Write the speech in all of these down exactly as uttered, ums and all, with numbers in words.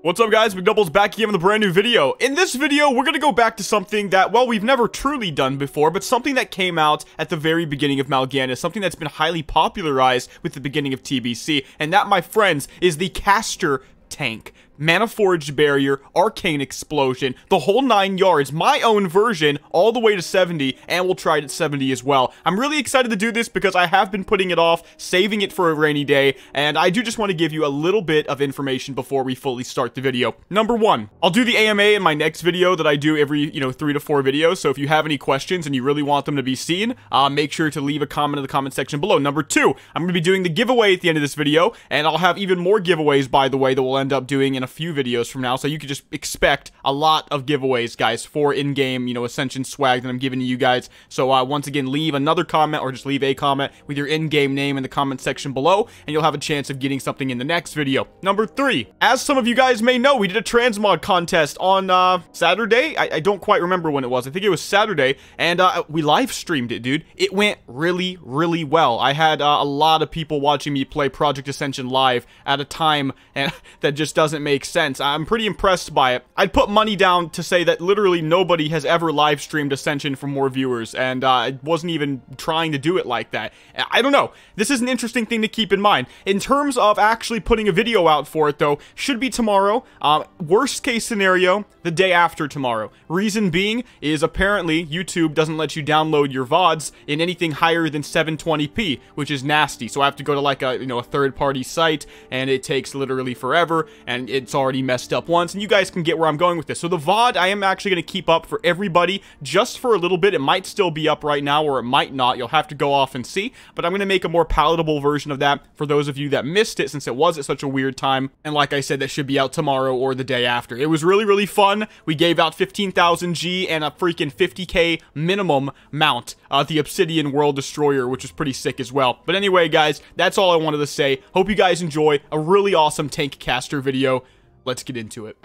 What's up guys, McDouble's back again with a brand new video. In this video, we're gonna go back to something that, well, we've never truly done before, but something that came out at the very beginning of Mal'Ganis, something that's been highly popularized with the beginning of T B C, and that, my friends, is the caster tank. Manaforged Barrier, Arcane Explosion, the whole nine yards, my own version, all the way to seventy, and we'll try it at seventy as well. I'm really excited to do this because I have been putting it off, saving it for a rainy day, and I do just want to give you a little bit of information before we fully start the video. Number one, I'll do the A M A in my next video that I do every, you know, three to four videos, so if you have any questions and you really want them to be seen, uh, make sure to leave a comment in the comment section below. Number two, I'm going to be doing the giveaway at the end of this video, and I'll have even more giveaways, by the way, that we'll end up doing in a few videos from now, so you could just expect a lot of giveaways, guys, for in-game, you know, Ascension swag that I'm giving to you guys. So uh, once again, leave another comment or just leave a comment with your in-game name in the comment section below, and you'll have a chance of getting something in the next video. Number three, as some of you guys may know, we did a transmod contest on uh, Saturday. I, I don't quite remember when it was. I think it was Saturday, and uh, we live streamed it, dude. It went really, really well. I had uh, a lot of people watching me play Project Ascension live at a time and that just doesn't make Makes sense. I'm pretty impressed by it. I'd put money down to say that literally nobody has ever live streamed Ascension for more viewers, and uh, I wasn't even trying to do it like that. I don't know. This is an interesting thing to keep in mind. In terms of actually putting a video out for it, though, should be tomorrow. Uh, worst case scenario, the day after tomorrow. Reason being is apparently YouTube doesn't let you download your V O Ds in anything higher than seven twenty p, which is nasty. So I have to go to like a you know a third-party site, and it takes literally forever, and it It's already messed up once, and you guys can get where I'm going with this. So the V O D, I am actually going to keep up for everybody just for a little bit. It might still be up right now, or it might not. You'll have to go off and see, but I'm going to make a more palatable version of that for those of you that missed it, since it was at such a weird time. And like I said, that should be out tomorrow or the day after. It was really, really fun. We gave out fifteen thousand G and a freaking fifty K minimum mount, uh, the Obsidian World Destroyer, which was pretty sick as well. But anyway, guys, that's all I wanted to say. Hope you guys enjoy a really awesome tank caster video. Let's get into it.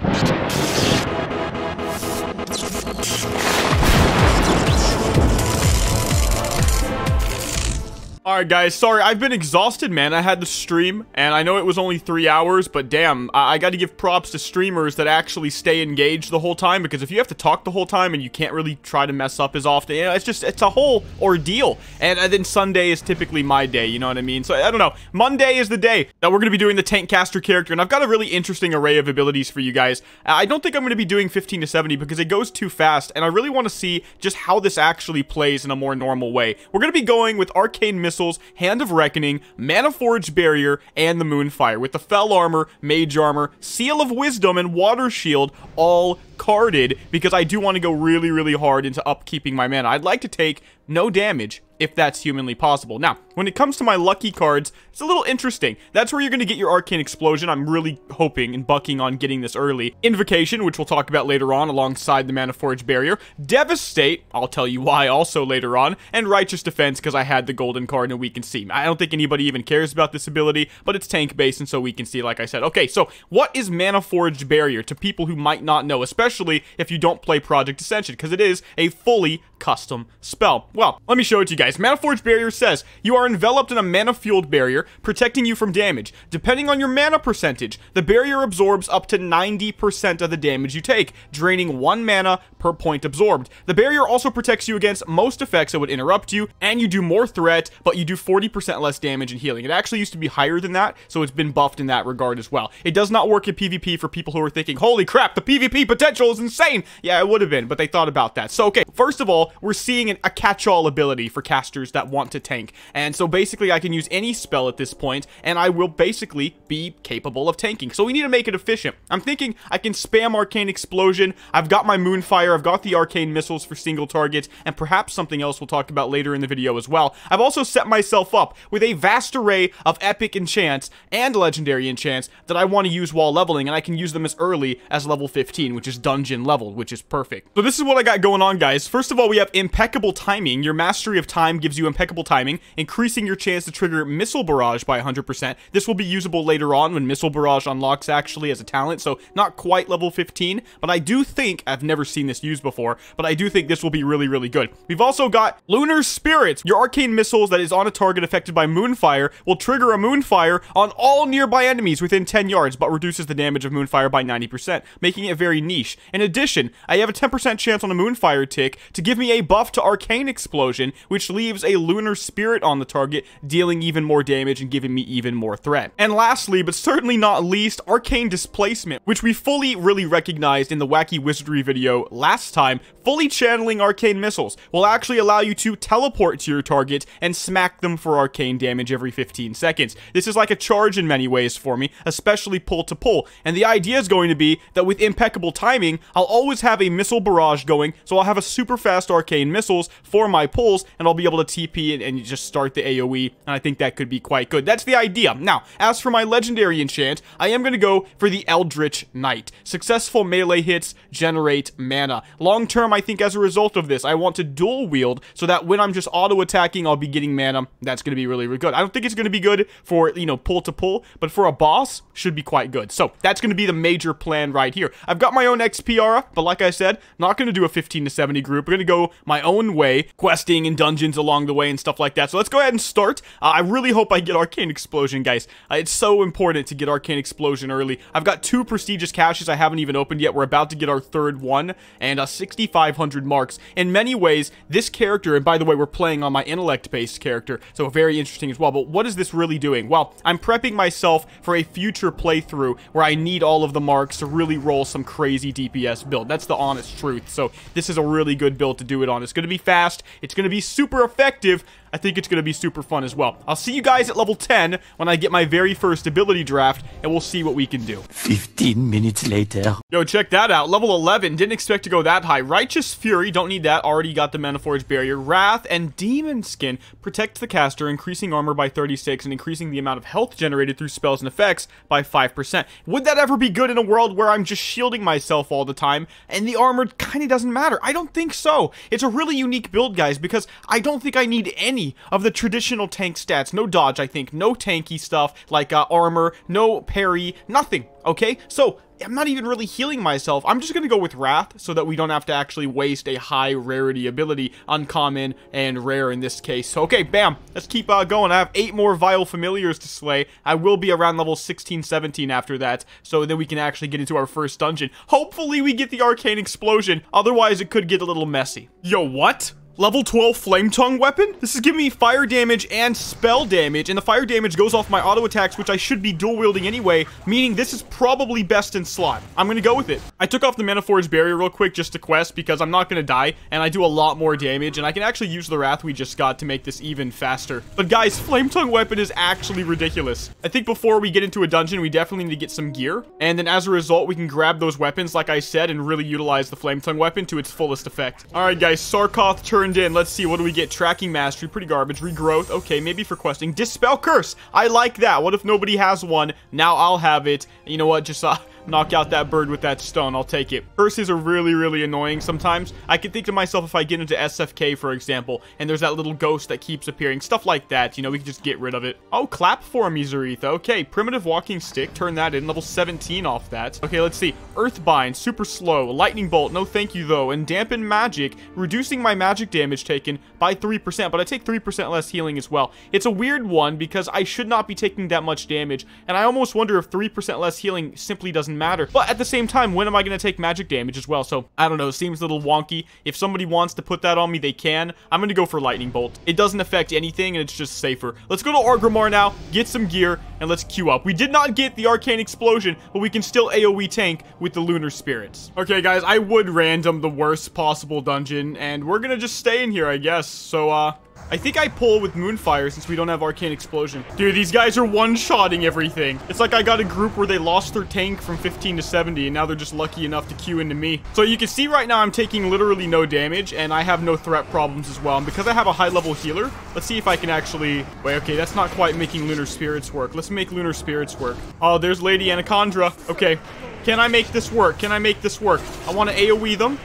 Alright guys, sorry, I've been exhausted, man. I had the stream, and I know it was only three hours, but damn, I, I gotta give props to streamers that actually stay engaged the whole time, because if you have to talk the whole time and you can't really try to mess up as often, you know, it's just, it's a whole ordeal. And, and then Sunday is typically my day, you know what I mean? So, I don't know. Monday is the day that we're gonna be doing the tank caster character, and I've got a really interesting array of abilities for you guys. I don't think I'm gonna be doing fifteen to seventy, because it goes too fast, and I really want to see just how this actually plays in a more normal way. We're gonna be going with Arcane Missile, Hand of Reckoning, Manaforged Barrier, and the Moonfire, with the Fell Armor, Mage Armor, Seal of Wisdom, and Water Shield all carded, because I do want to go really, really hard into upkeeping my mana. I'd like to take no damage, if that's humanly possible. Now, when it comes to my lucky cards, it's a little interesting. That's where you're going to get your Arcane Explosion. I'm really hoping and bucking on getting this early. Invocation, which we'll talk about later on alongside the Manaforged Barrier. Devastate, I'll tell you why also later on. And Righteous Defense, because I had the golden card and we can see. I don't think anybody even cares about this ability, but it's tank-based, and so we can see, like I said. Okay, so what is Manaforged Barrier to people who might not know, especially if you don't play Project Ascension, because it is a fully custom spell. Well, let me show it to you guys. Manaforged Barrier says, you are enveloped in a mana-fueled barrier, protecting you from damage. Depending on your mana percentage, the barrier absorbs up to ninety percent of the damage you take, draining one mana per point absorbed. The barrier also protects you against most effects that would interrupt you, and you do more threat, but you do forty percent less damage and healing. It actually used to be higher than that, so it's been buffed in that regard as well. It does not work in PvP for people who are thinking, holy crap, the PvP potential is insane! Yeah, it would have been, but they thought about that. So, okay, first of all, we're seeing an, a catch-all ability for casters that want to tank, and so basically I can use any spell at this point, and I will basically be capable of tanking, so we need to make it efficient. I'm thinking I can spam Arcane Explosion. I've got my Moonfire, I've got the Arcane Missiles for single targets, and perhaps something else we'll talk about later in the video as well. I've also set myself up with a vast array of epic enchants and legendary enchants that I want to use while leveling, and I can use them as early as level fifteen, which is dungeon level, which is perfect. So this is what I got going on, guys. First of all, we have Impeccable Timing, Timing. Your Mastery of Time gives you Impeccable Timing, increasing your chance to trigger Missile Barrage by one hundred percent. This will be usable later on when Missile Barrage unlocks actually as a talent, so not quite level fifteen, but I do think, I've never seen this used before, but I do think this will be really, really good. We've also got Lunar Spirits. Your Arcane Missiles that is on a target affected by Moonfire will trigger a Moonfire on all nearby enemies within ten yards, but reduces the damage of Moonfire by ninety percent, making it very niche. In addition, I have a ten percent chance on a Moonfire tick to give me a buff to Arcane Explosion, which leaves a Lunar Spirit on the target, dealing even more damage and giving me even more threat. And lastly, but certainly not least, Arcane Displacement, which we fully really recognized in the Wacky Wizardry video last time. Fully channeling Arcane Missiles will actually allow you to teleport to your target and smack them for arcane damage every fifteen seconds. This is like a charge in many ways for me, especially pull to pull, and the idea is going to be that with Impeccable Timing, I'll always have a Missile Barrage going, so I'll have a super fast Arcane Missiles for my pulls, and I'll be able to T P and, and just start the AoE, and I think that could be quite good. That's the idea. Now, as for my Legendary Enchant, I am going to go for the Eldritch Knight. Successful melee hits generate mana. Long term, I think as a result of this, I want to dual wield so that when I'm just auto-attacking, I'll be getting mana. That's going to be really, really good. I don't think it's going to be good for, you know, pull to pull, but for a boss, should be quite good. So that's going to be the major plan right here. I've got my own X P aura, but like I said, not going to do a fifteen to seventy group. We're going to go my own way, questing in dungeons along the way and stuff like that. So let's go ahead and start. Uh, I really hope I get Arcane Explosion, guys. Uh, it's so important to get Arcane Explosion early. I've got two prestigious caches I haven't even opened yet. We're about to get our third one, and uh, sixty-five hundred marks. In many ways, this character, and by the way, we're playing on my intellect-based character, so very interesting as well. But what is this really doing? Well, I'm prepping myself for a future playthrough where I need all of the marks to really roll some crazy D P S build. That's the honest truth. So this is a really good build to do it on. It's going to be fast. It's going to be super effective. I think it's going to be super fun as well. I'll see you guys at level ten when I get my very first ability draft, and we'll see what we can do. fifteen minutes later. Yo, check that out. Level eleven. Didn't expect to go that high. Righteous Fury. Don't need that. Already got the Manaforged Barrier. Wrath and Demon Skin. Protects the caster, increasing armor by thirty-six and increasing the amount of health generated through spells and effects by five percent. Would that ever be good in a world where I'm just shielding myself all the time and the armor kind of doesn't matter? I don't think so. It's a really unique build, guys, because I don't think I need any of the traditional tank stats. No dodge, I think. No tanky stuff like uh, armor. No parry. Nothing. Okay? So I'm not even really healing myself. I'm just going to go with Wrath so that we don't have to actually waste a high rarity ability, uncommon and rare in this case. So, okay, bam. Let's keep uh, going. I have eight more Vile Familiars to slay. I will be around level sixteen, seventeen after that, so then we can actually get into our first dungeon. Hopefully we get the Arcane Explosion. Otherwise, it could get a little messy. Yo, what? Level twelve Flame Tongue Weapon? This is giving me fire damage and spell damage, and the fire damage goes off my auto attacks, which I should be dual wielding anyway, meaning this is probably best in slot. I'm going to go with it. I took off the Manaforged Barrier real quick just to quest because I'm not going to die, and I do a lot more damage, and I can actually use the Wrath we just got to make this even faster. But guys, Flame Tongue Weapon is actually ridiculous. I think before we get into a dungeon, we definitely need to get some gear, and then as a result, we can grab those weapons, like I said, and really utilize the Flame Tongue Weapon to its fullest effect. Alright guys, Sarkoth turn in. Let's see, what do we get? Tracking Mastery, pretty garbage. Regrowth, okay, maybe for questing. Dispel Curse, I like that. What if nobody has one? Now I'll have it. You know what, just uh, knock out that bird with that stone. I'll take it. Curses are really, really annoying sometimes. I can think to myself, if I get into S F K, for example, and there's that little ghost that keeps appearing, stuff like that, you know, we can just get rid of it. Oh, Clap for Miseretha. Okay, Primitive Walking Stick, turn that in. Level seventeen off that. Okay, let's see. Earthbind, super slow. Lightning Bolt, no thank you though. And Dampen Magic, reducing my magic damage damage taken by three percent, but I take three percent less healing as well. It's a weird one because I should not be taking that much damage, and I almost wonder if three percent less healing simply doesn't matter. But at the same time, when am I going to take magic damage as well? So, I don't know, it seems a little wonky. If somebody wants to put that on me, they can. I'm going to go for Lightning Bolt. It doesn't affect anything, and it's just safer. Let's go to Orgrimmar now, get some gear, and let's queue up. We did not get the Arcane Explosion, but we can still AoE tank with the Lunar Spirits. Okay, guys, I would random the worst possible dungeon, and we're going to just stay in here, I guess. So, uh, I think I pull with Moonfire since we don't have Arcane Explosion. Dude, these guys are one-shotting everything. It's like I got a group where they lost their tank from fifteen to seventy, and now they're just lucky enough to queue into me. So you can see right now I'm taking literally no damage, and I have no threat problems as well. And because I have a high-level healer, let's see if I can actually... Wait, okay, that's not quite making Lunar Spirits work. Let's make Lunar Spirits work. Oh, there's Lady Anaconda. Okay, can I make this work? Can I make this work? I want to AoE them.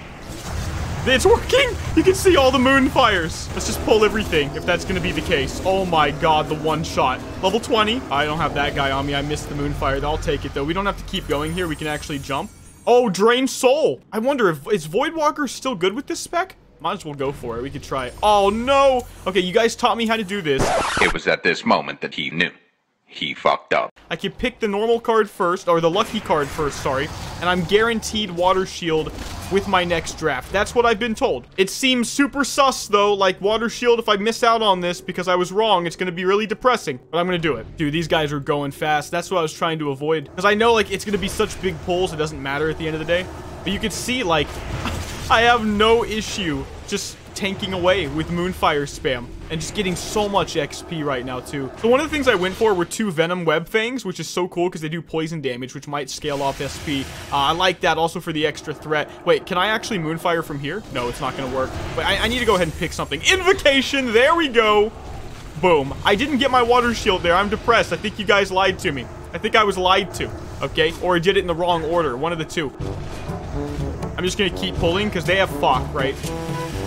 It's working! You can see all the Moonfires. Let's just pull everything, if that's gonna be the case. Oh my god, the one shot. Level twenty. I don't have that guy on me. I missed the Moonfire. I'll take it, though. We don't have to keep going here. We can actually jump. Oh, Drain Soul! I wonder, if is Voidwalker still good with this spec? Might as well go for it. We could try it. Oh, no! Okay, you guys taught me how to do this. It was at this moment that he knew. He fucked up. I can pick the normal card first, or the lucky card first, sorry, and I'm guaranteed Water Shield with my next draft. That's what I've been told. It seems super sus, though, like Water Shield, if I miss out on this because I was wrong, it's gonna be really depressing, but I'm gonna do it. Dude, these guys are going fast. That's what I was trying to avoid, because I know, like, it's gonna be such big pulls, it doesn't matter at the end of the day, but you can see, like, I have no issue just tanking away with Moonfire spam and just getting so much X P right now too. So one of the things I went for were two Venom Web Fangs, which is so cool because they do poison damage, which might scale off S P. Uh, I like that also for the extra threat. Wait, can I actually Moonfire from here? No, it's not gonna work. But I, I need to go ahead and pick something. Invocation, there we go. Boom. I didn't get my Water Shield there. I'm depressed. I think you guys lied to me. I think I was lied to, okay? Or I did it in the wrong order, one of the two. I'm just gonna keep pulling because they have F O C, right?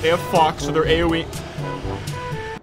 They have Fox, so they're AoE.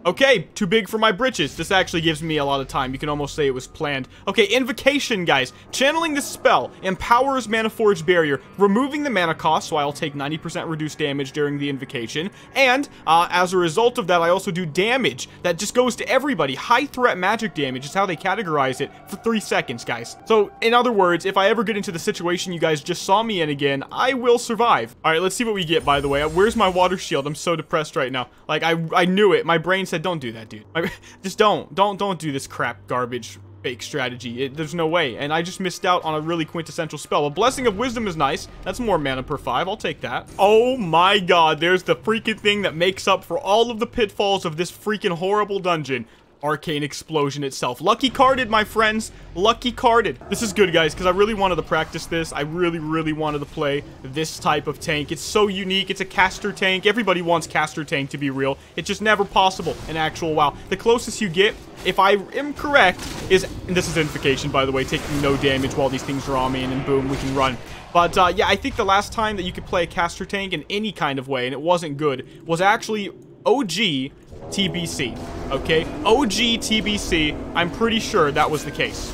Okay, too big for my britches. This actually gives me a lot of time. You can almost say it was planned. Okay, Invocation, guys. Channeling this spell empowers Manaforged Barrier, removing the mana cost, so I'll take ninety percent reduced damage during the Invocation. And uh, as a result of that, I also do damage that just goes to everybody. High threat magic damage is how they categorize it for three seconds, guys. So, in other words, if I ever get into the situation you guys just saw me in again, I will survive. All right, let's see what we get, by the way. Where's my Water Shield? I'm so depressed right now. Like, I, I knew it. My brain said, don't do that, dude. I, just don't. Don't don't do this crap garbage fake strategy. It, there's no way. And I just missed out on a really quintessential spell. A Blessing of Wisdom is nice. That's more mana per five. I'll take that. Oh my god. There's the freaking thing that makes up for all of the pitfalls of this freaking horrible dungeon. Arcane Explosion itself. Lucky carded, my friends. Lucky carded. This is good, guys, because I really wanted to practice this. I really, really wanted to play this type of tank. It's so unique. It's a caster tank. Everybody wants caster tank, to be real. It's just never possible in actual WoW. The closest you get, if I am correct, is... And this is Invocation, by the way, taking no damage while these things are on me, and then boom, we can run. But, uh, yeah, I think the last time that you could play a caster tank in any kind of way, and it wasn't good, was actually O G... T B C, okay? O G T B C, I'm pretty sure that was the case.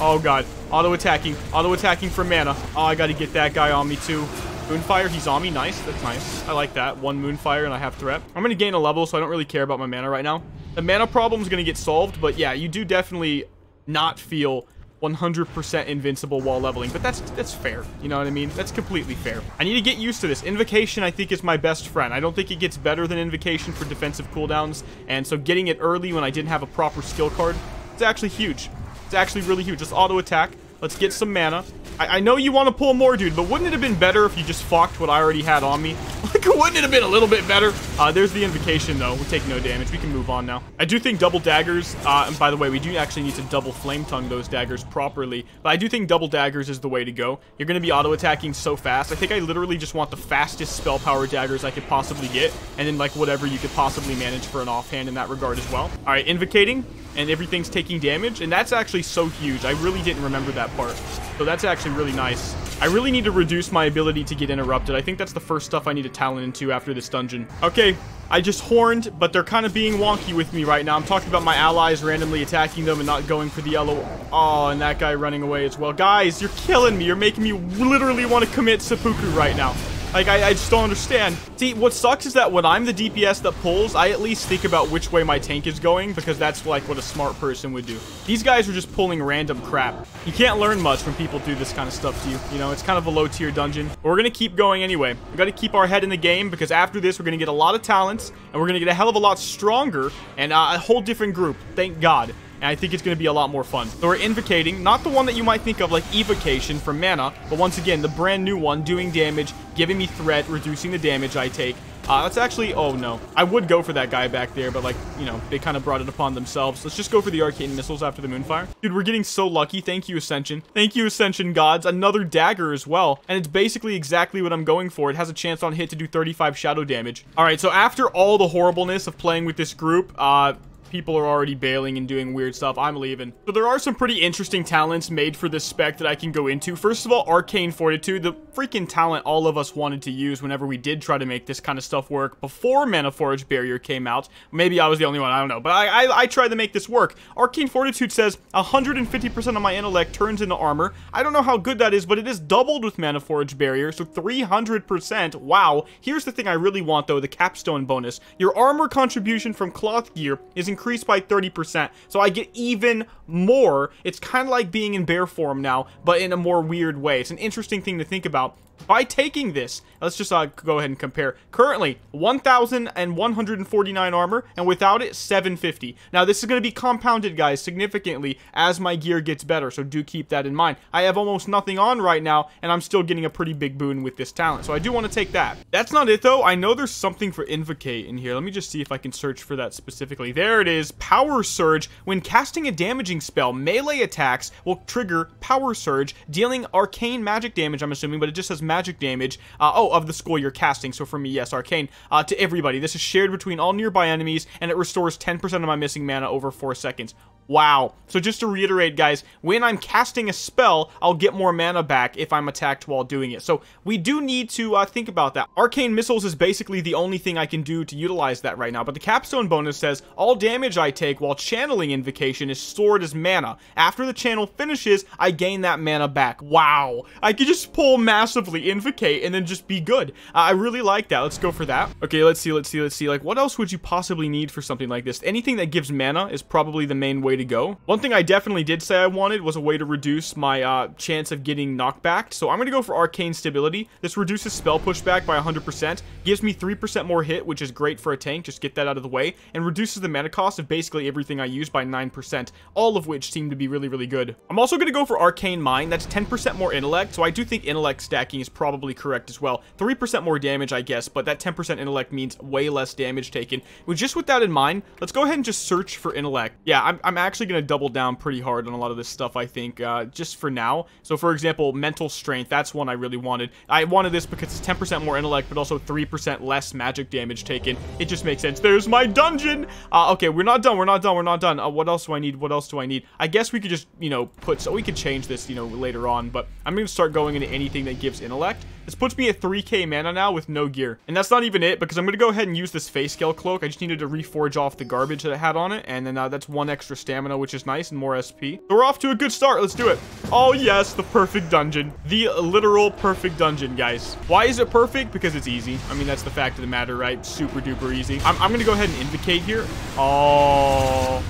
Oh god, auto-attacking, auto-attacking for mana. Oh, I gotta get that guy on me too. Moonfire, he's on me, nice, that's nice. I like that, one Moonfire and I have threat. I'm gonna gain a level, so I don't really care about my mana right now. The mana problem's gonna get solved, but yeah, you do definitely not feel one hundred percent invincible while leveling, but that's that's fair. You know what I mean? That's completely fair. I need to get used to this. Invocation, I think, is my best friend. I don't think it gets better than Invocation for defensive cooldowns, and so getting it early when I didn't have a proper skill card, it's actually huge. It's actually really huge. Just auto-attack. Let's get some mana. I, I know you want to pull more, dude, but wouldn't it have been better if you just fucked what I already had on me? Like, wouldn't it have been a little bit better? Uh, there's the Invocation, though. We take no damage. We can move on now. I do think double daggers, uh, and by the way, we do actually need to double flame tongue those daggers properly, but I do think double daggers is the way to go. You're going to be auto-attacking so fast. I think I literally just want the fastest spell power daggers I could possibly get, and then, like, whatever you could possibly manage for an offhand in that regard as well. All right, Invocating, and everything's taking damage, and that's actually so huge. I really didn't remember that part, so that's actually really nice. I really need to reduce my ability to get interrupted. I think that's the first stuff I need to talent into after this dungeon. Okay, I just horned, but they're kind of being wonky with me right now. I'm talking about my allies randomly attacking them and not going for the yellow. Oh, and that guy running away as well. Guys, you're killing me. You're making me literally want to commit seppuku right now. Like, I, I just don't understand. See, what sucks is that when I'm the D P S that pulls, I at least think about which way my tank is going, because that's, like, what a smart person would do. These guys are just pulling random crap. You can't learn much when people do this kind of stuff to you. You know, it's kind of a low-tier dungeon. But we're going to keep going anyway. We've got to keep our head in the game, because after this, we're going to get a lot of talents, and we're going to get a hell of a lot stronger, and uh, a whole different group. Thank God. And I think it's going to be a lot more fun. So we're Invocating, not the one that you might think of like Evocation for mana, but once again, the brand new one, doing damage, giving me threat, reducing the damage I take. Uh, that's actually, oh no. I would go for that guy back there, but like, you know, they kind of brought it upon themselves. Let's just go for the Arcane Missiles after the Moonfire. Dude, we're getting so lucky. Thank you, Ascension. Thank you, Ascension Gods. Another dagger as well. And it's basically exactly what I'm going for. It has a chance on hit to do thirty-five shadow damage. All right, so after all the horribleness of playing with this group, uh... people are already bailing and doing weird stuff. I'm leaving. So there are some pretty interesting talents made for this spec that I can go into. First of all, Arcane Fortitude, the freaking talent all of us wanted to use whenever we did try to make this kind of stuff work before Manaforged Barrier came out. Maybe I was the only one, I don't know, but I, I, I tried to make this work. Arcane Fortitude says one hundred fifty percent of my intellect turns into armor. I don't know how good that is, but it is doubled with Manaforged Barrier, so three hundred percent. Wow. Here's the thing I really want, though, the capstone bonus. Your armor contribution from cloth gear is increased increased by thirty percent, so I get even more. It's kind of like being in bear form now, but in a more weird way. It's an interesting thing to think about. By taking this, let's just uh, go ahead and compare. Currently, one thousand one hundred forty-nine armor, and without it, seven fifty. Now, this is going to be compounded, guys, significantly as my gear gets better, so do keep that in mind. I have almost nothing on right now, and I'm still getting a pretty big boon with this talent, so I do want to take that. That's not it, though. I know there's something for Invocate in here. Let me just see if I can search for that specifically. There it is, Power Surge. When casting a damaging spell, melee attacks will trigger Power Surge, dealing arcane magic damage, I'm assuming, but it just says magic damage uh, oh of the school you're casting, so for me, yes, arcane uh, to everybody. This is shared between all nearby enemies, and it restores ten percent of my missing mana over four seconds. Wow. So just to reiterate, guys, when I'm casting a spell, I'll get more mana back if I'm attacked while doing it, so we do need to uh, think about that. Arcane Missiles is basically the only thing I can do to utilize that right now, but the capstone bonus says all damage I take while channeling Invocation is stored as mana. After the channel finishes, I gain that mana back. Wow. I could just pull massively Invocate and then just be good. uh, I really like that. Let's go for that. Okay, let's see, let's see, let's see. Like, what else would you possibly need for something like this? Anything that gives mana is probably the main way to go. One thing I definitely did say I wanted was a way to reduce my uh, chance of getting knockbacked, so I'm gonna go for Arcane Stability. This reduces spell pushback by one hundred percent, gives me three percent more hit, which is great for a tank, just get that out of the way, and reduces the mana cost of basically everything I use by nine percent, all of which seem to be really, really good. I'm also gonna go for Arcane Mind. That's ten percent more intellect, so I do think intellect stacking is probably correct as well. three percent more damage, I guess, but that ten percent intellect means way less damage taken. Well, just with that in mind, let's go ahead and just search for intellect. Yeah, I'm, I'm actually actually going to double down pretty hard on a lot of this stuff, I think, uh, just for now. So, for example, mental strength, that's one I really wanted. I wanted this because it's ten percent more intellect, but also three percent less magic damage taken. It just makes sense. There's my dungeon! Uh, okay, we're not done, we're not done, we're not done. Uh, what else do I need? What else do I need? I guess we could just, you know, put, so we could change this, you know, later on, but I'm going to start going into anything that gives intellect. This puts me at three K mana now with no gear. And that's not even it, because I'm going to go ahead and use this face scale cloak. I just needed to reforge off the garbage that I had on it, and then uh, that's one extra stamina, which is nice, and more S P. So we're off to a good start. Let's do it. Oh yes, the perfect dungeon. The literal perfect dungeon, guys. Why is it perfect? Because it's easy. I mean, that's the fact of the matter, right? Super duper easy. I'm, I'm gonna go ahead and Invocate here. Oh,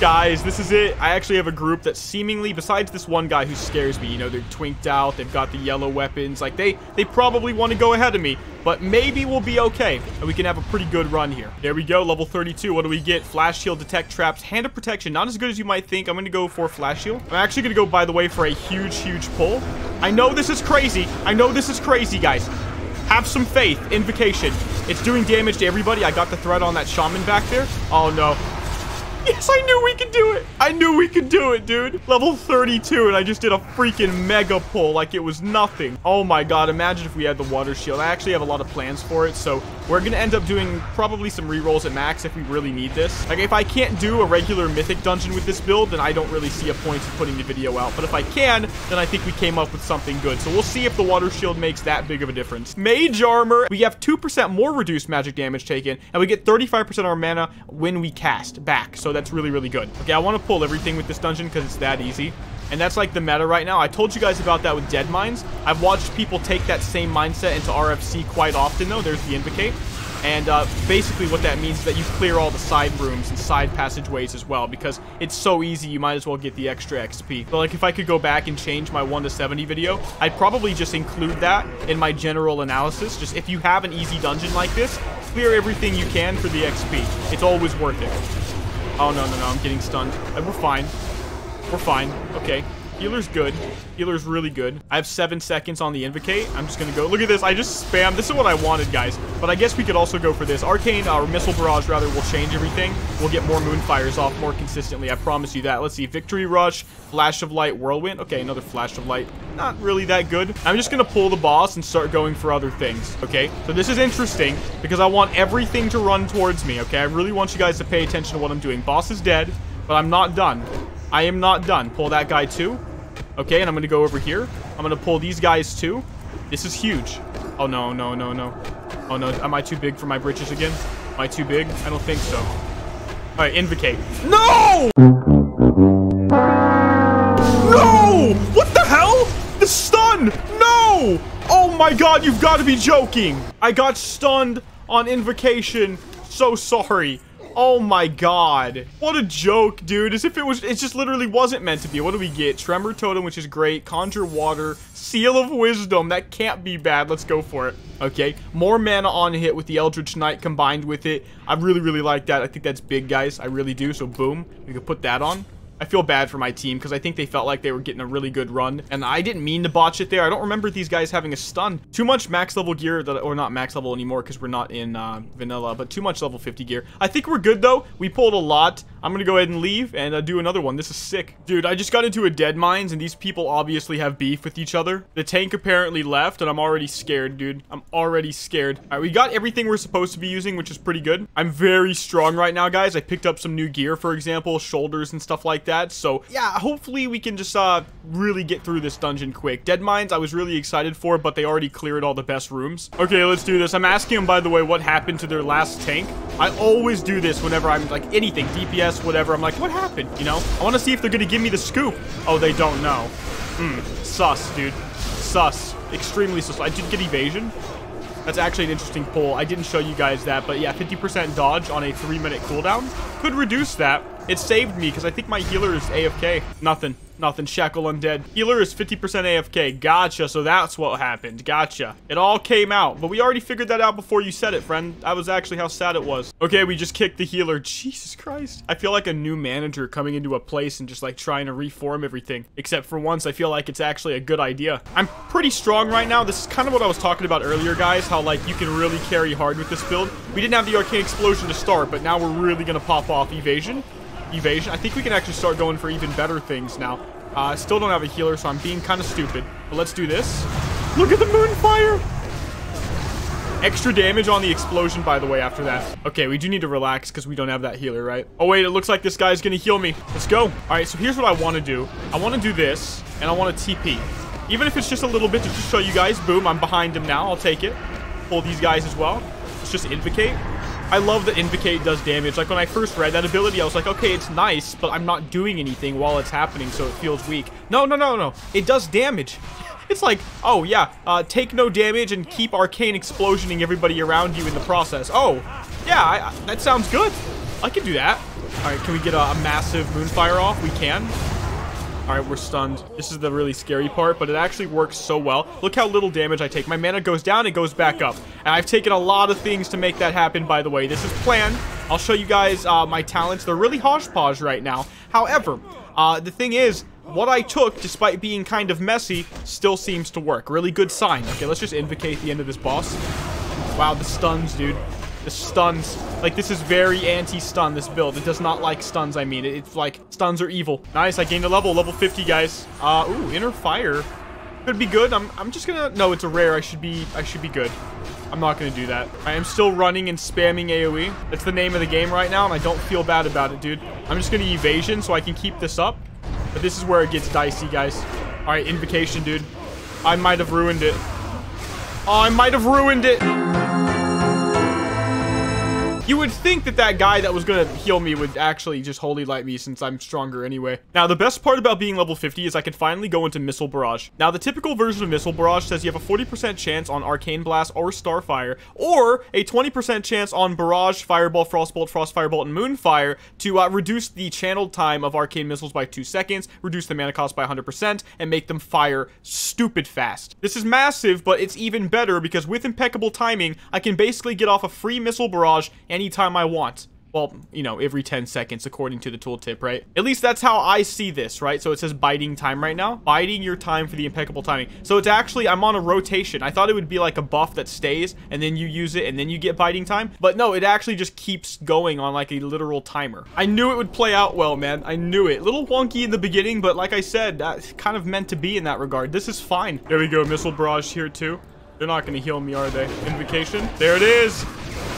guys, this is it. I actually have a group that seemingly, besides this one guy who scares me, you know, they're twinked out, they've got the yellow weapons, like they they probably want to go ahead of me, but maybe we'll be okay, and we can have a pretty good run here. There we go, level thirty-two. What do we get? Flash Shield, Detect Traps, Hand of Protection. Not as good as you might think. I'm gonna go for Flash Shield. I'm actually gonna go, by the way, for a huge, huge pull. I know this is crazy. I know this is crazy, guys. Have some faith. Invocation. It's doing damage to everybody. I got the threat on that shaman back there. Oh, no. Yes, I knew we could do it. I knew we could do it, dude. Level thirty-two, and I just did a freaking mega pull like it was nothing. Oh my god, imagine if we had the Water Shield. I actually have a lot of plans for it, so we're gonna end up doing probably some rerolls at max if we really need this. Like, if I can't do a regular mythic dungeon with this build, then I don't really see a point in putting the video out. But if I can, then I think we came up with something good. So we'll see if the Water Shield makes that big of a difference. Mage Armor. We have two percent more reduced magic damage taken, and we get thirty-five percent our mana when we cast back. So that's really, really good. Okay, I want to pull everything with this dungeon because it's that easy. And that's like the meta right now. I told you guys about that with Dead Mines. I've watched people take that same mindset into R F C quite often, though. There's the Invocate. And uh, basically what that means is that you clear all the side rooms and side passageways as well, because it's so easy, you might as well get the extra X P. But like, if I could go back and change my one to seventy video, I'd probably just include that in my general analysis. Just if you have an easy dungeon like this, clear everything you can for the X P. It's always worth it. Oh, no, no, no, I'm getting stunned. We're fine. We're fine. Okay. Healer's good. Healer's really good. I have seven seconds on the Invocate. I'm just gonna go. Look at this. I just spam. This is what I wanted, guys. But I guess we could also go for this. Arcane, or Missile Barrage, rather, will change everything. We'll get more Moonfires off more consistently. I promise you that. Let's see. Victory Rush, Flash of Light, Whirlwind. Okay, another Flash of Light. Not really that good. I'm just gonna pull the boss and start going for other things. Okay, so this is interesting because I want everything to run towards me. Okay, I really want you guys to pay attention to what I'm doing. Boss is dead, but I'm not done. I am not done. Pull that guy too. Okay, and I'm gonna go over here. I'm gonna pull these guys too. This is huge. Oh no, no, no, no. Oh no, am I too big for my britches again? Am I too big? I don't think so. All right, Invocate. No! No! What the hell? The stun! No! Oh my god, you've got to be joking! I got stunned on Invocation. So sorry. Oh my god. What a joke, dude. As if it was, it just literally wasn't meant to be. What do we get? Tremor Totem, which is great. Conjure Water. Seal of Wisdom. That can't be bad. Let's go for it. Okay. More mana on hit with the Eldritch Knight combined with it. I really, really like that. I think that's big, guys. I really do. So, boom. We can put that on. I feel bad for my team because I think they felt like they were getting a really good run. And I didn't mean to botch it there. I don't remember these guys having a stun. Too much max level gear, that, or not max level anymore because we're not in uh, vanilla, but too much level fifty gear. I think we're good though. We pulled a lot. I'm going to go ahead and leave and uh, do another one. This is sick. Dude, I just got into a Dead Mines and these people obviously have beef with each other. The tank apparently left and I'm already scared, dude. I'm already scared. All right, we got everything we're supposed to be using, which is pretty good. I'm very strong right now, guys. I picked up some new gear, for example, shoulders and stuff like that. That. So yeah, hopefully we can just uh really get through this dungeon quick. Dead Mines I was really excited for, but they already cleared all the best rooms. Okay, let's do this. I'm asking them, by the way, what happened to their last tank. I always do this whenever I'm like anything D P S, whatever. I'm like, what happened, you know? I want to see if they're gonna give me the scoop. Oh, they don't know. Mm, sus, dude. Sus. Extremely sus. I did get Evasion. That's actually an interesting pull. I didn't show you guys that, but yeah, fifty percent dodge on a three minute cooldown could reduce that. It saved me because I think my healer is A F K. Nothing. Nothing. Shackle Undead. Healer is fifty percent A F K. Gotcha. So that's what happened. Gotcha. It all came out. But we already figured that out before you said it, friend. That was actually how sad it was. Okay, we just kicked the healer. Jesus Christ. I feel like a new manager coming into a place and just like trying to reform everything. Except for once, I feel like it's actually a good idea. I'm pretty strong right now. This is kind of what I was talking about earlier, guys. How like you can really carry hard with this build. We didn't have the Arcane Explosion to start, but now we're really going to pop off Evasion. Evasion. I think we can actually start going for even better things now. I uh, still don't have a healer, so I'm being kind of stupid. But let's do this. Look at the Moonfire! Extra damage on the explosion, by the way, after that. Okay, we do need to relax because we don't have that healer, right? Oh, wait, it looks like this guy's going to heal me. Let's go. All right, so here's what I want to do. I want to do this, and I want to T P. Even if it's just a little bit to just show you guys. Boom, I'm behind him now. I'll take it. Pull these guys as well. Let's just Invocate. I love that Invocate does damage. Like, when I first read that ability, I was like, okay, it's nice, but I'm not doing anything while it's happening, so it feels weak. No, no, no, no. It does damage. It's like, oh, yeah, uh, take no damage and keep Arcane Explosioning everybody around you in the process. Oh, yeah, I, I, that sounds good. I can do that. All right, can we get a, a massive Moonfire off? We can. All right, we're stunned. This is the really scary part, but it actually works so well. Look how little damage I take. My mana goes down, it goes back up. And I've taken a lot of things to make that happen, by the way. This is planned. I'll show you guys uh, my talents. They're really hodgepodge right now. However, uh, the thing is, what I took, despite being kind of messy, still seems to work. Really good sign. Okay, let's just Invocate the end of this boss. Wow, the stuns, dude. The stuns. Like, this is very anti-stun, this build. It does not like stuns, I mean. It, it's like, stuns are evil. Nice, I gained a level. Level fifty, guys. Uh, ooh, Inner Fire. Could be good. I'm, I'm just gonna... No, it's a rare. I should be... I should be good. I'm not gonna do that. I am still running and spamming AoE. That's the name of the game right now, and I don't feel bad about it, dude. I'm just gonna Evasion so I can keep this up. But this is where it gets dicey, guys. All right, Invocation, dude. I might have ruined it. Oh, I might have ruined it! You would think that that guy that was going to heal me would actually just Holy Light me since I'm stronger anyway. Now, the best part about being level fifty is I can finally go into Missile Barrage. Now, the typical version of Missile Barrage says you have a forty percent chance on Arcane Blast or Starfire, or a twenty percent chance on Barrage, Fireball, Frostbolt, Frost Firebolt, and Moonfire to uh, reduce the channeled time of Arcane Missiles by two seconds, reduce the mana cost by one hundred percent, and make them fire stupid fast. This is massive, but it's even better because with Impeccable Timing, I can basically get off a free Missile Barrage and anytime I want. well, you know, every ten seconds, according to the tooltip, right? At least that's how I see this, right? So it says biding time right now, biding your time for the impeccable timing. So it's actually, I'm on a rotation. I thought it would be like a buff that stays and then you use it and then you get biding time, but no, it actually just keeps going on like a literal timer. I knew it would play out well, man. I knew it. A little wonky in the beginning, but like I said, that's kind of meant to be in that regard. This is fine. There we go. Missile Barrage here too. They're not going to heal me, are they? Invocation. There it is.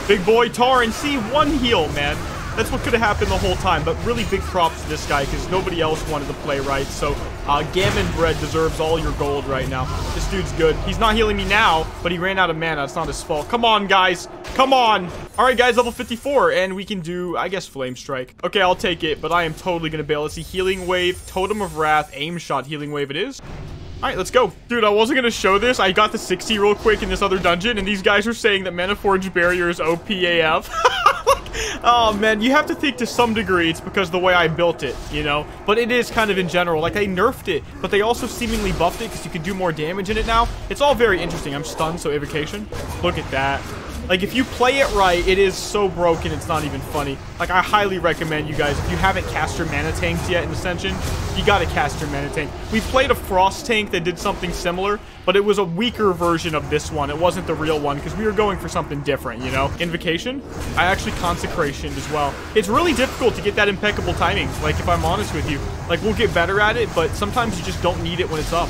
Big boy Tar, and see, one heal, man. That's what could have happened the whole time, but really big props to this guy because nobody else wanted to play right. So uh, Gammon Bread deserves all your gold right now. This dude's good. He's not healing me now, but he ran out of mana. It's not his fault. Come on, guys. Come on. All right, guys, level fifty-four, and we can do, I guess, Flame Strike. Okay, I'll take it, but I am totally going to bail. Let's see, Healing Wave, Totem of Wrath, Aim Shot, Healing Wave it is. All right, let's go. Dude, I wasn't going to show this. I got the sixty real quick in this other dungeon, and these guys are saying that Manaforged Barrier is O P A F. Oh, man, you have to think to some degree it's because the way I built it, you know? But it is kind of in general. Like, they nerfed it, but they also seemingly buffed it because you could do more damage in it now. It's all very interesting. I'm stunned, so Evocation. Look at that. Like, if you play it right, it is so broken, it's not even funny. Like, I highly recommend you guys, if you haven't cast your mana tanks yet in Ascension, you gotta cast your mana tank. We played a Frost tank that did something similar, but it was a weaker version of this one. It wasn't the real one, because we were going for something different, you know? Invocation? I actually Consecrationed as well. It's really difficult to get that impeccable timing, like, if I'm honest with you. Like, we'll get better at it, but sometimes you just don't need it when it's up.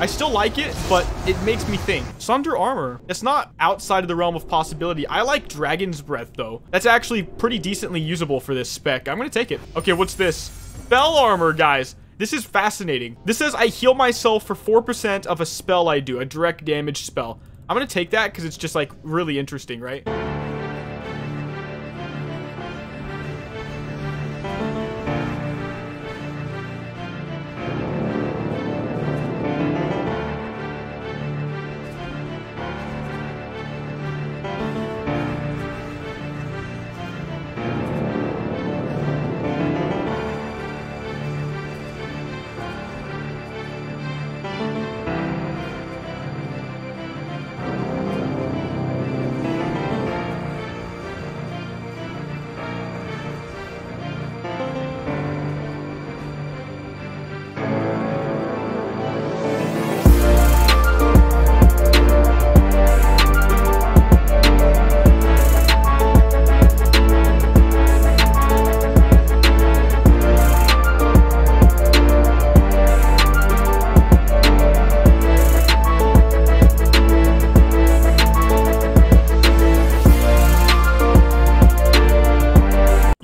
I still like it, but it makes me think. Sunder Armor. It's not outside of the realm of possibility. I like Dragon's Breath, though. That's actually pretty decently usable for this spec. I'm going to take it. Okay, what's this? Fell Armor, guys. This is fascinating. This says I heal myself for four percent of a spell I do, a direct damage spell. I'm going to take that because it's just, like, really interesting, right?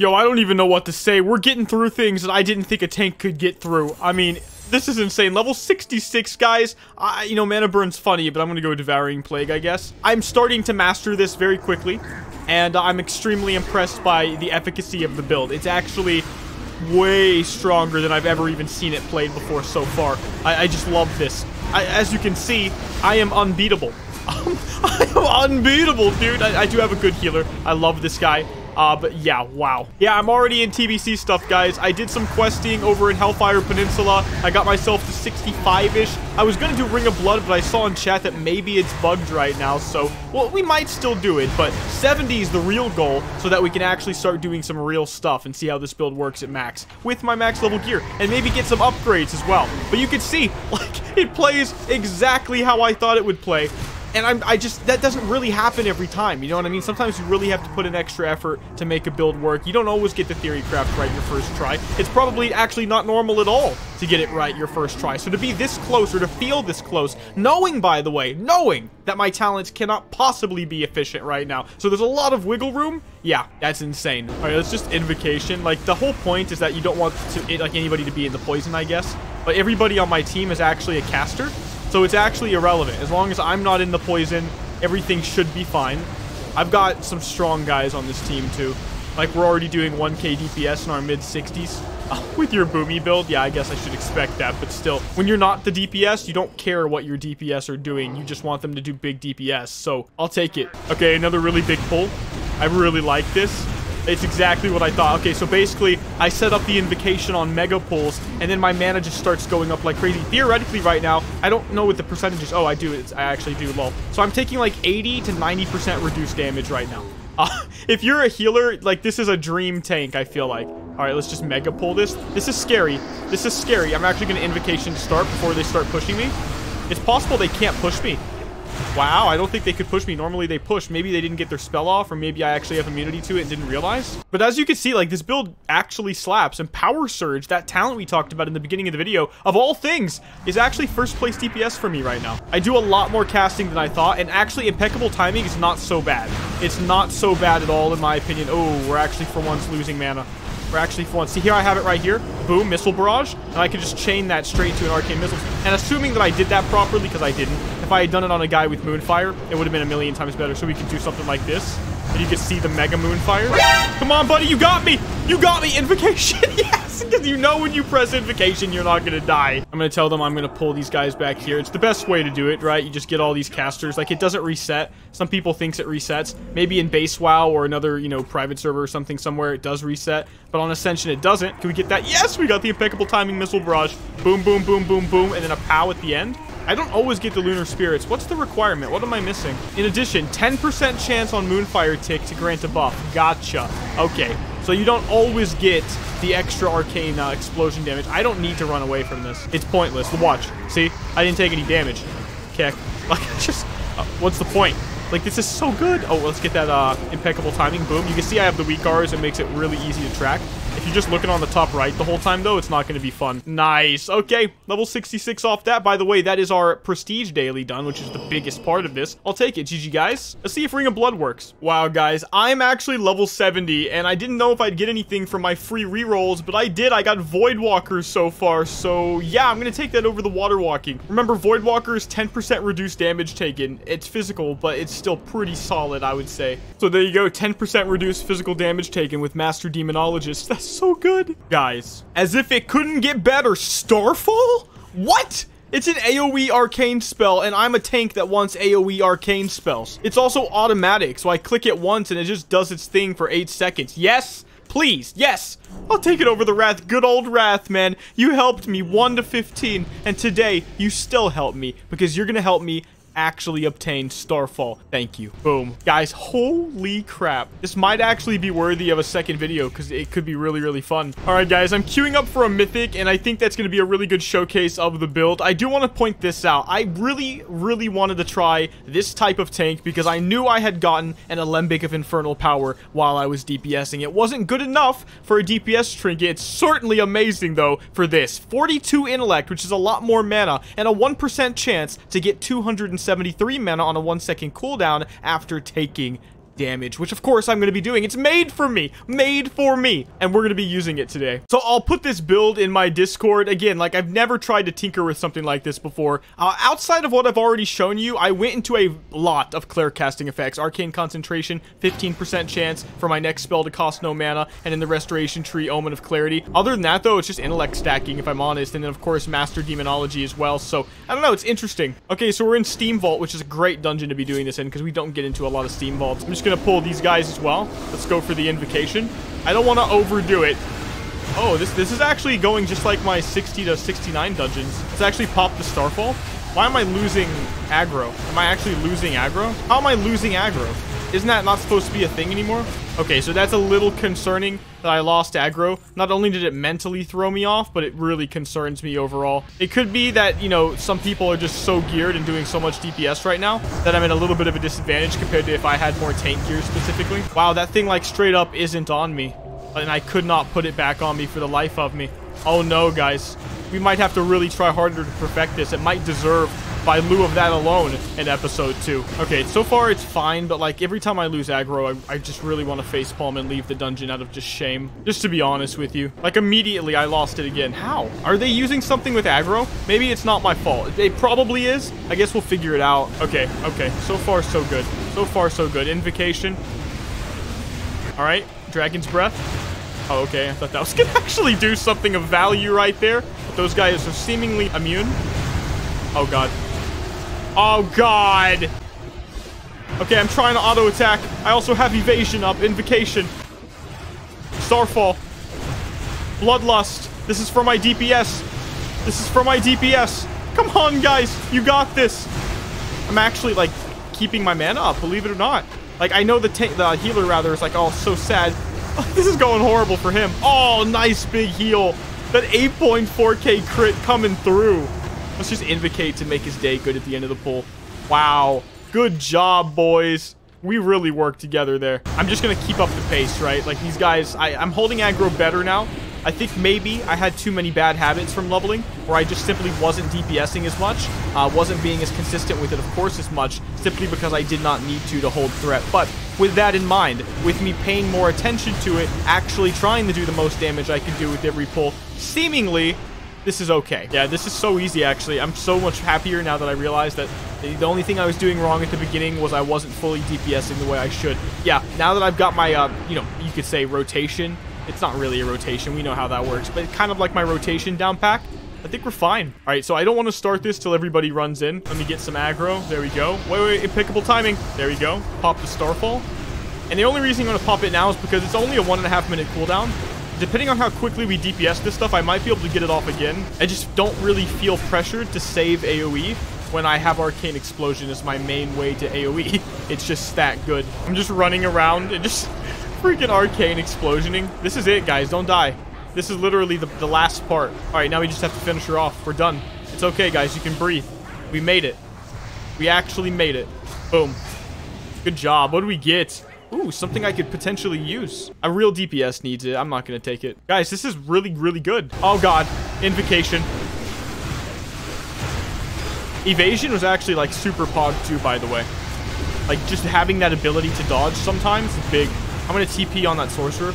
Yo, I don't even know what to say. We're getting through things that I didn't think a tank could get through. I mean, this is insane. Level sixty-six, guys. I, you know, Mana Burn's funny, but I'm going to go Devouring Plague, I guess. I'm starting to master this very quickly, and I'm extremely impressed by the efficacy of the build. It's actually way stronger than I've ever even seen it played before so far. I, I just love this. I, as you can see, I am unbeatable. I am unbeatable, dude. I, I do have a good healer. I love this guy. Uh, but yeah, wow. Yeah, I'm already in T B C stuff, guys. I did some questing over in Hellfire Peninsula. I got myself to sixty-five-ish. I was going to do Ring of Blood, but I saw in chat that maybe it's bugged right now. So, well, we might still do it, but seventy is the real goal so that we can actually start doing some real stuff and see how this build works at max with my max level gear and maybe get some upgrades as well. But you can see, like, it plays exactly how I thought it would play. And I'm, I just, that doesn't really happen every time, you know what I mean? Sometimes you really have to put an extra effort to make a build work. You don't always get the theory craft right your first try. It's probably actually not normal at all to get it right your first try. So to be this close or to feel this close, knowing, by the way, knowing that my talents cannot possibly be efficient right now. So there's a lot of wiggle room. Yeah, that's insane. All right, let's just Invocation. Like, the whole point is that you don't want to, like, anybody to be in the poison, I guess. But everybody on my team is actually a caster. So it's actually irrelevant. As long as I'm not in the poison, everything should be fine. I've got some strong guys on this team, too. Like, we're already doing one K D P S in our mid sixties. Oh, with your boomy build, yeah, I guess I should expect that. But still, when you're not the D P S, you don't care what your D P S are doing. You just want them to do big D P S. So I'll take it. Okay, another really big pull. I really like this. It's exactly what I thought. Okay, so basically, I set up the Invocation on Mega Pulls, and then my mana just starts going up like crazy. Theoretically, right now, I don't know what the percentage is. Oh, I do. It's, I actually do, lol. So I'm taking like eighty to ninety percent reduced damage right now. Uh, if you're a healer, like, this is a dream tank, I feel like. All right, let's just mega pull this. This is scary. This is scary. I'm actually going to invocation to start before they start pushing me. It's possible they can't push me. Wow, I don't think they could push me. Normally they push. Maybe they didn't get their spell off, or maybe I actually have immunity to it and didn't realize. But as you can see, like, this build actually slaps. And Power Surge, that talent we talked about in the beginning of the video, of all things, is actually first place D P S for me right now. I do a lot more casting than I thought, and actually Impeccable Timing is not so bad. It's not so bad at all, in my opinion. Oh, we're actually for once losing mana. We're actually for once. See, here I have it right here. Boom, Missile Barrage. And I can just chain that straight to an Arcane Missile. And assuming that I did that properly, because I didn't. If I had done it on a guy with Moonfire, it would have been a million times better. So we could do something like this. And you could see the Mega Moonfire. Come on, buddy. You got me. You got me. Invocation. Yes. Because you know when you press Invocation, you're not going to die. I'm going to tell them I'm going to pull these guys back here. It's the best way to do it, right? You just get all these casters. Like, it doesn't reset. Some people thinks it resets. Maybe in base WoW or another, you know, private server or something somewhere, it does reset. But on Ascension, it doesn't. Can we get that? Yes, we got the Impeccable Timing Missile Barrage. Boom, boom, boom, boom, boom. And then a pow at the end. I don't always get the Lunar Spirits. What's the requirement? What am I missing? In addition, ten percent chance on Moonfire tick to grant a buff. Gotcha. Okay. So you don't always get the extra Arcane uh, Explosion damage. I don't need to run away from this. It's pointless. Watch. See? I didn't take any damage. Keck. Like, just... Uh, what's the point? Like, this is so good. Oh, well, let's get that uh, Impeccable Timing. Boom. You can see I have the weak R's. It makes it really easy to track. If you're just looking on the top right the whole time, though, it's not going to be fun. Nice. Okay. Level sixty-six off that. By the way, that is our Prestige Daily done, which is the biggest part of this. I'll take it. G G, guys. Let's see if Ring of Blood works. Wow, guys. I'm actually level seventy, and I didn't know if I'd get anything from my free rerolls, but I did. I got Voidwalkers so far, so yeah, I'm going to take that over the Water Walking. Remember, Voidwalkers, ten percent reduced damage taken. It's physical, but it's still pretty solid, I would say. So there you go. ten percent reduced physical damage taken with Master Demonologist. That's so good, guys. As if it couldn't get better. Starfall? What? It's an AoE arcane spell, and I'm a tank that wants AoE arcane spells. It's also automatic, so I click it once and it just does its thing for eight seconds. Yes, please. Yes, I'll take it over the Wrath. Good old Wrath, man. You helped me one to fifteen, and today you still help me, because you're gonna help me actually obtained Starfall. Thank you. Boom. Guys, holy crap. This might actually be worthy of a second video, because it could be really, really fun. All right, guys, I'm queuing up for a mythic, and I think that's going to be a really good showcase of the build. I do want to point this out. I really, really wanted to try this type of tank, because I knew I had gotten an Alembic of Infernal Power while I was DPSing. It wasn't good enough for a D P S trinket. It's certainly amazing, though, for this. forty-two intellect, which is a lot more mana, and a one percent chance to get two hundred seventy-three mana on a one second cooldown after taking damage, which of course I'm going to be doing. It's made for me, made for me, and we're going to be using it today. So I'll put this build in my Discord. Again, like, I've never tried to tinker with something like this before. Uh, outside of what I've already shown you, I went into a lot of Clair casting effects. Arcane Concentration, fifteen percent chance for my next spell to cost no mana, and in the Restoration Tree, Omen of Clarity. Other than that, though, it's just intellect stacking, if I'm honest, and then of course Master Demonology as well. So I don't know, it's interesting. Okay, so we're in Steam Vault, which is a great dungeon to be doing this in, because we don't get into a lot of Steam Vaults. I'm just gonna pull these guys as well. Let's go for the invocation. I don't want to overdo it. Oh, this this is actually going just like my sixty to sixty-nine dungeons. Let's actually pop the Starfall. Why am I losing aggro? Am I actually losing aggro? How am I losing aggro? Isn't that not supposed to be a thing anymore? Okay, so that's a little concerning that I lost aggro. Not only did it mentally throw me off, but it really concerns me overall. It could be that, you know, some people are just so geared and doing so much D P S right now that I'm at a little bit of a disadvantage compared to if I had more tank gear specifically. Wow, that thing, like, straight up isn't on me. And I could not put it back on me for the life of me. Oh no, guys. We might have to really try harder to perfect this. It might deserve, by lieu of that alone, in episode two. Okay, so far it's fine, but like every time I lose aggro, I, I just really want to facepalm and leave the dungeon out of just shame. Just to be honest with you. Like, immediately I lost it again. How? Are they using something with aggro? Maybe it's not my fault. It probably is. I guess we'll figure it out. Okay, okay. So far, so good. So far, so good. Invocation. All right. Dragon's Breath. Oh, okay. I thought that was going to actually do something of value right there. But those guys are seemingly immune. Oh, God. Oh, God. Okay, I'm trying to auto-attack. I also have Evasion up. Invocation. Starfall. Bloodlust. This is for my D P S. This is for my D P S. Come on, guys. You got this. I'm actually, like, keeping my mana up, believe it or not. Like, I know the, the healer, rather, is like, oh, so sad. This is going horrible for him. Oh, nice big heal. That eight point four K crit coming through. Let's just invocate to make his day good at the end of the pull. Wow. Good job, boys. We really worked together there. I'm just going to keep up the pace, right? Like, these guys, I, I'm holding aggro better now. I think maybe I had too many bad habits from leveling, where I just simply wasn't DPSing as much, uh, wasn't being as consistent with it, of course, as much, simply because I did not need to to hold threat. But with that in mind, with me paying more attention to it, actually trying to do the most damage I can do with every pull, seemingly... this is okay. Yeah, this is so easy, actually. I'm so much happier now that I realize that the only thing I was doing wrong at the beginning was I wasn't fully DPSing the way I should. Yeah, now that I've got my, uh, you know, you could say rotation. It's not really a rotation. We know how that works. But kind of like my rotation down pack, I think we're fine. All right, so I don't want to start this till everybody runs in. Let me get some aggro. There we go. Wait, wait, impeccable timing. There we go. Pop the Starfall. And the only reason I'm going to pop it now is because it's only a one and a half minute cooldown. Depending on how quickly we D P S this stuff, I might be able to get it off again. I just don't really feel pressured to save AoE when I have Arcane Explosion as my main way to AoE. It's just that good. I'm just running around and just freaking Arcane Explosioning. This is it, guys. Don't die. This is literally the, the last part. All right, now we just have to finish her off. We're done. It's okay, guys. You can breathe. We made it. We actually made it. Boom. Good job. What do we get? Ooh, something I could potentially use. A real D P S needs it. I'm not going to take it. Guys, this is really, really good. Oh, God. Invocation. Evasion was actually, like, super pogged, too, by the way. Like, just having that ability to dodge sometimes is big. I'm going to T P on that sorcerer.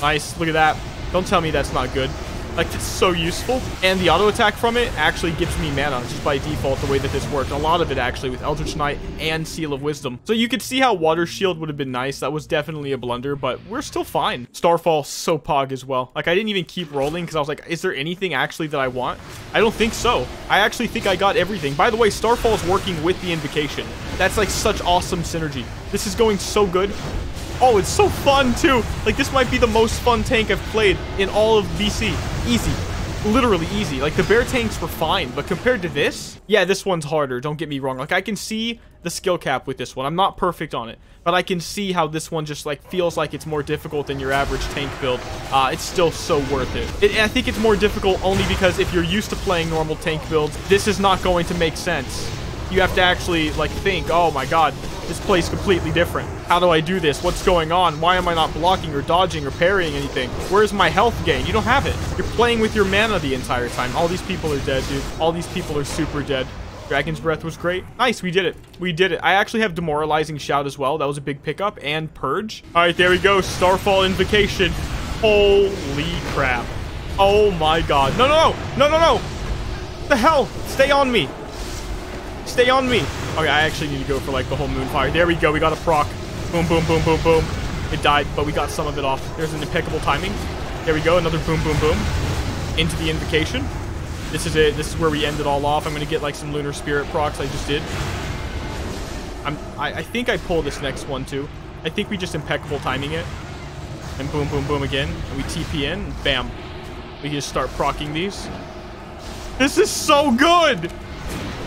Nice. Look at that. Don't tell me that's not good. Like, it's so useful. And the auto attack from it actually gives me mana just by default, the way that this worked. A lot of it, actually, with Eldritch Knight and Seal of Wisdom. So you could see how Water Shield would have been nice. That was definitely a blunder, but we're still fine. Starfall, so pog as well. Like, I didn't even keep rolling because I was like, is there anything actually that I want? I don't think so. I actually think I got everything. By the way, Starfall is working with the invocation. That's, like, such awesome synergy. This is going so good. Oh, it's so fun, too. Like, this might be the most fun tank I've played in all of V C. Easy. Literally easy. Like, the bear tanks were fine, but compared to this, yeah, this one's harder. Don't get me wrong. Like, I can see the skill cap with this one. I'm not perfect on it, but I can see how this one just, like, feels like it's more difficult than your average tank build. Uh, it's still so worth it. it. I think it's more difficult only because if you're used to playing normal tank builds, this is not going to make sense. You have to actually, like, think, oh, my God, this plays completely different. How do I do this? What's going on? Why am I not blocking or dodging or parrying anything? Where's my health gain? You don't have it. You're playing with your mana the entire time. All these people are dead, dude. All these people are super dead. Dragon's Breath was great. Nice, we did it. We did it. I actually have Demoralizing Shout as well. That was a big pickup. And Purge. All right, there we go. Starfall Invocation. Holy crap. Oh, my God. No, no, no. No, no, no. What the hell? Stay on me. Stay on me. Okay, I actually need to go for, like, the whole Moonfire. There we go. We got a proc. Boom, boom, boom, boom, boom. It died, but we got some of it off. There's an impeccable timing. There we go. Another boom, boom, boom. Into the invocation. This is it. This is where we end it all off. I'm going to get, like, some Lunar Spirit procs I just did. I'm, I, I think I pull this next one, too. I think we just impeccable timing it. And boom, boom, boom again. And we T P in. And bam. We just start proccing these. This is so good!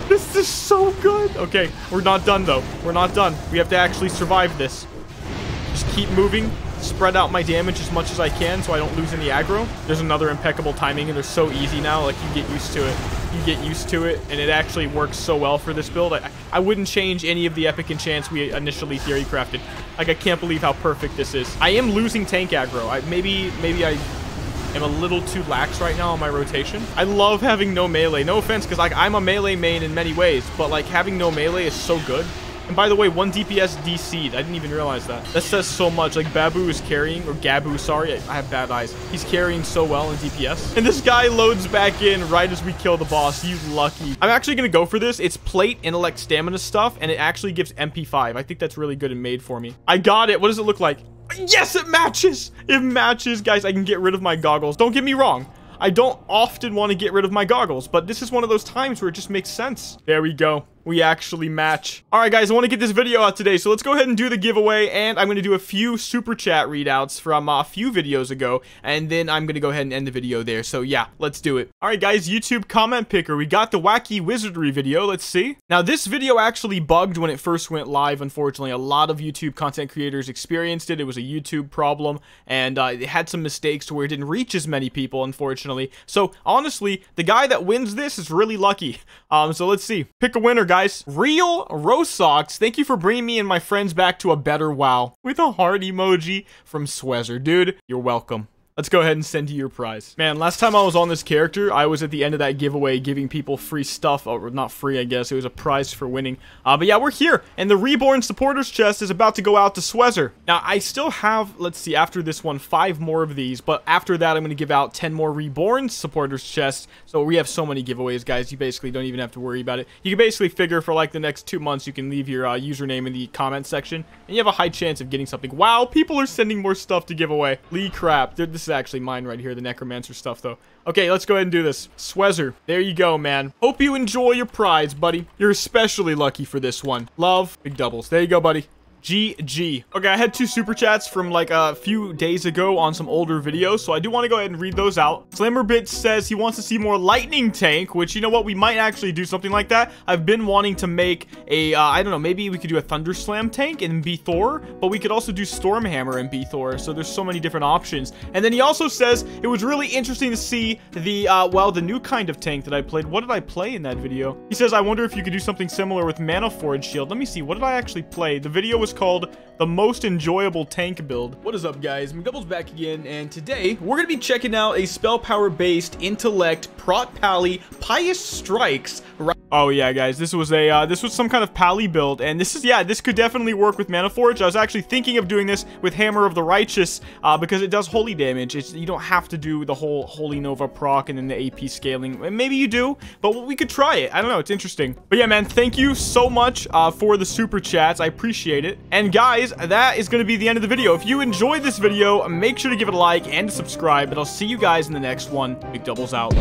This is so good. Okay, we're not done, though. We're not done. We have to actually survive this. Just keep moving. Spread out my damage as much as I can so I don't lose any aggro. There's another impeccable timing, and they're so easy now. Like, you get used to it. You get used to it, and it actually works so well for this build. I, I wouldn't change any of the epic enchants we initially theory crafted. Like, I can't believe how perfect this is. I am losing tank aggro. I, maybe, maybe I... I'm a little too lax right now on my rotation. I love having no melee. No offense, because, like, I'm a melee main in many ways, but, like, having no melee is so good. And by the way, one D P S D C'd. I didn't even realize that. That says so much. Like, Babu is carrying, or Gabu, sorry. I, I have bad eyes. He's carrying so well in D P S. And this guy loads back in right as we kill the boss. You lucky. I'm actually going to go for this. It's plate, intellect, stamina stuff, and it actually gives M P five. I think that's really good and made for me. I got it. What does it look like? Yes, it matches. It matches, guys. I can get rid of my goggles. Don't get me wrong. I don't often want to get rid of my goggles, but this is one of those times where it just makes sense. There we go. we actually match. All right, guys, I want to get this video out today, so let's go ahead and do the giveaway, and I'm going to do a few super chat readouts from uh, a few videos ago, and then I'm going to go ahead and end the video there. So yeah, let's do it. All right, guys, YouTube comment picker, we got the Wacky Wizardry video. Let's see. Now, this video actually bugged when it first went live, unfortunately. A lot of YouTube content creators experienced it. It was a YouTube problem, and uh, it had some mistakes to where it didn't reach as many people, unfortunately. So honestly, the guy that wins this is really lucky. Um, so let's see. Pick a winner, guys. Real Rosox, thank you for bringing me and my friends back to a better WoW, with a heart emoji from Swezzer. Dude, you're welcome. Let's go ahead and send you your prize. Man, last time I was on this character, I was at the end of that giveaway giving people free stuff. Oh, not free, I guess. It was a prize for winning. Uh, but yeah, we're here. And the Reborn Supporters Chest is about to go out to Swezzer. Now, I still have, let's see, after this one, five more of these. But after that, I'm going to give out ten more Reborn Supporters Chests. So we have so many giveaways, guys. You basically don't even have to worry about it. You can basically figure for like the next two months, you can leave your uh, username in the comment section. And you have a high chance of getting something. Wow, people are sending more stuff to give away. Lee crap. They're, this is actually mine right here, the necromancer stuff though. Okay, let's go ahead and do this. Swezzer, there you go, man. Hope you enjoy your prize, buddy. You're especially lucky for this one. Love, big doubles. There you go, buddy. G G. Okay, I had two super chats from like a few days ago on some older videos, so I do want to go ahead and read those out. Slammerbit says he wants to see more lightning tank, which, you know what, we might actually do something like that. I've been wanting to make a uh, I don't know, maybe we could do a thunder slam tank and be Thor, but we could also do storm hammer and be Thor. So there's so many different options. And then he also says it was really interesting to see the uh well, the new kind of tank that I played. What did I play in that video? He says, I wonder if you could do something similar with Manaforged Shield. Let me see, what did I actually play? The video was called the most enjoyable tank build. What is up, guys? McDouble's back again, and today we're gonna be checking out a spell power based intellect prot pally pious strikes. Oh yeah, guys, this was a uh, this was some kind of pally build, and this is, yeah, this could definitely work with Manaforged. I was actually thinking of doing this with Hammer of the Righteous uh, because it does holy damage. It's, you don't have to do the whole holy nova proc and then the A P scaling, and maybe you do, but we could try it. I don't know, it's interesting. But yeah, man, thank you so much uh, for the super chats. I appreciate it. And guys, that is going to be the end of the video. If you enjoyed this video, make sure to give it a like and subscribe, and I'll see you guys in the next one. McDouble's out.